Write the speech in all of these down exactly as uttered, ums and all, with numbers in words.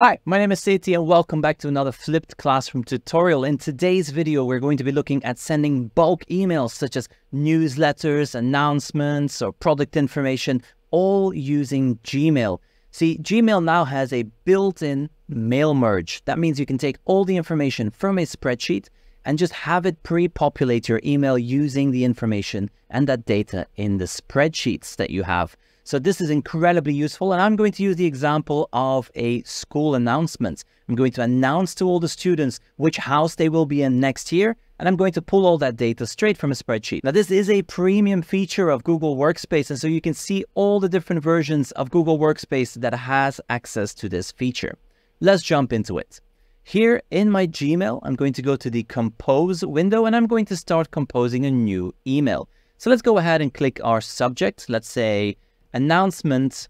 Hi, my name is Seti and welcome back to another Flipped Classroom tutorial. In today's video, we're going to be looking at sending bulk emails such as newsletters, announcements, or product information, all using Gmail. See, Gmail now has a built-in mail merge. That means you can take all the information from a spreadsheet and just have it pre-populate your email using the information and that data in the spreadsheets that you have. So this is incredibly useful, and I'm going to use the example of a school announcement. I'm going to announce to all the students which house they will be in next year, and I'm going to pull all that data straight from a spreadsheet. Now, this is a premium feature of Google Workspace, and so you can see all the different versions of Google Workspace that has access to this feature. Let's jump into it. Here in my Gmail, I'm going to go to the Compose window, and I'm going to start composing a new email. So let's go ahead and click our subject. Let's say, announcement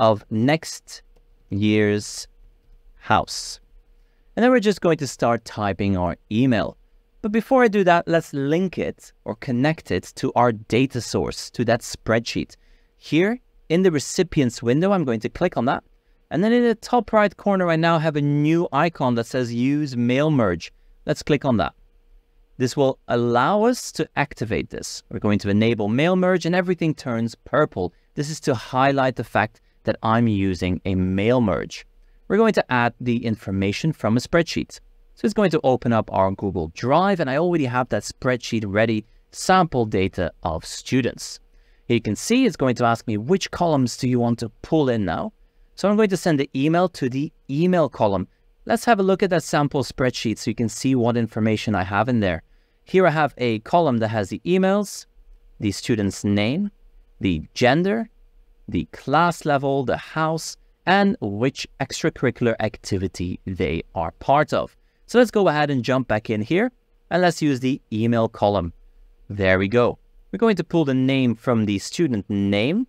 of next year's house. And then we're just going to start typing our email. But before I do that, let's link it or connect it to our data source, to that spreadsheet. Here in the recipients window, I'm going to click on that. And then in the top right corner, I now have a new icon that says use mail merge. Let's click on that. This will allow us to activate this. We're going to enable mail merge and everything turns purple. This is to highlight the fact that I'm using a mail merge. We're going to add the information from a spreadsheet. So it's going to open up our Google Drive, and I already have that spreadsheet ready, sample data of students. Here you can see it's going to ask me which columns do you want to pull in now. So I'm going to send the email to the email column. Let's have a look at that sample spreadsheet so you can see what information I have in there. Here I have a column that has the emails, the student's name, the gender, the class level, the house, and which extracurricular activity they are part of. So let's go ahead and jump back in here and let's use the email column. There we go. We're going to pull the name from the student name,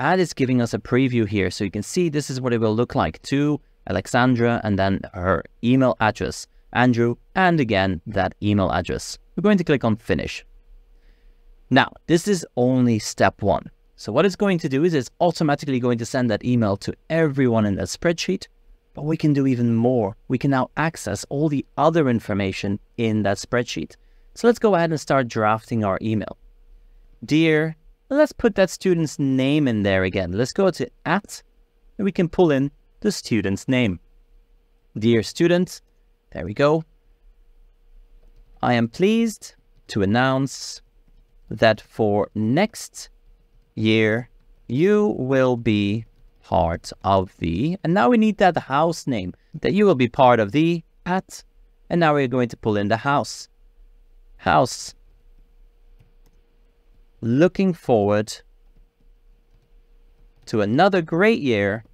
and it's giving us a preview here. So you can see this is what it will look like to Alexandra, and then her email address, Andrew, and again, that email address. We're going to click on finish. Now, this is only step one. So what it's going to do is it's automatically going to send that email to everyone in that spreadsheet, but we can do even more. We can now access all the other information in that spreadsheet. So let's go ahead and start drafting our email. Dear, let's put that student's name in there again. Let's go to at, and we can pull in the student's name. Dear student, there we go. I am pleased to announce that for next year, you will be part of the, and now we need that house name, that you will be part of the at, and now we're going to pull in the house. House. Looking forward to another great year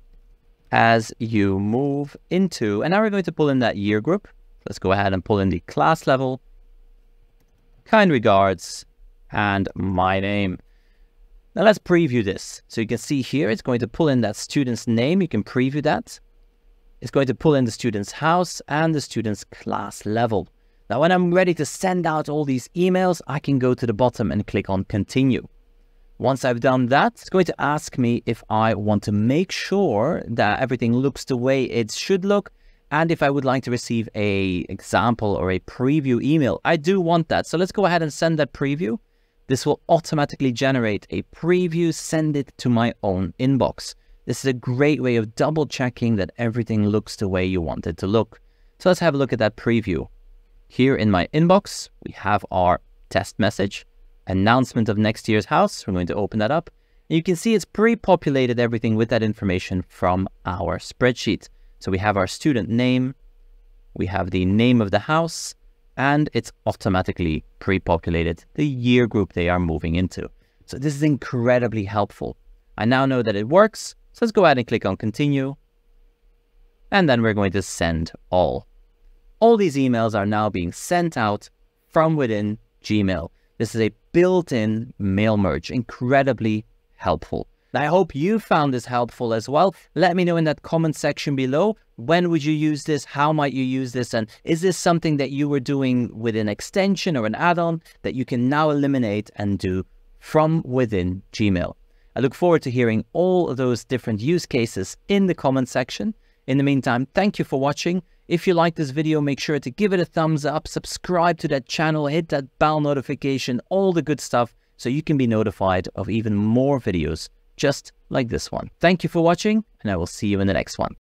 as you move into, and now we're going to pull in that year group. Let's go ahead and pull in the class level. Kind regards, and my name. Now let's preview this. So you can see here, it's going to pull in that student's name. You can preview that. It's going to pull in the student's house and the student's class level. Now, when I'm ready to send out all these emails, I can go to the bottom and click on continue. Once I've done that, it's going to ask me if I want to make sure that everything looks the way it should look, and if I would like to receive a example or a preview email. I do want that. So let's go ahead and send that preview. This will automatically generate a preview, send it to my own inbox. This is a great way of double checking that everything looks the way you want it to look. So let's have a look at that preview. Here in my inbox, we have our test message. Announcement of next year's house. We're going to open that up. And you can see it's pre-populated everything with that information from our spreadsheet. So we have our student name, we have the name of the house, and it's automatically pre-populated the year group they are moving into. So this is incredibly helpful. I now know that it works. So let's go ahead and click on continue. And then we're going to send all. All these emails are now being sent out from within Gmail. This is a built-in mail merge, incredibly helpful. I hope you found this helpful as well. Let me know in that comment section below, when would you use this? How might you use this? And is this something that you were doing with an extension or an add-on that you can now eliminate and do from within Gmail? I look forward to hearing all of those different use cases in the comment section. In the meantime, thank you for watching. If you like this video, make sure to give it a thumbs up, subscribe to that channel, hit that bell notification, all the good stuff, so you can be notified of even more videos just like this one. Thank you for watching, and I will see you in the next one.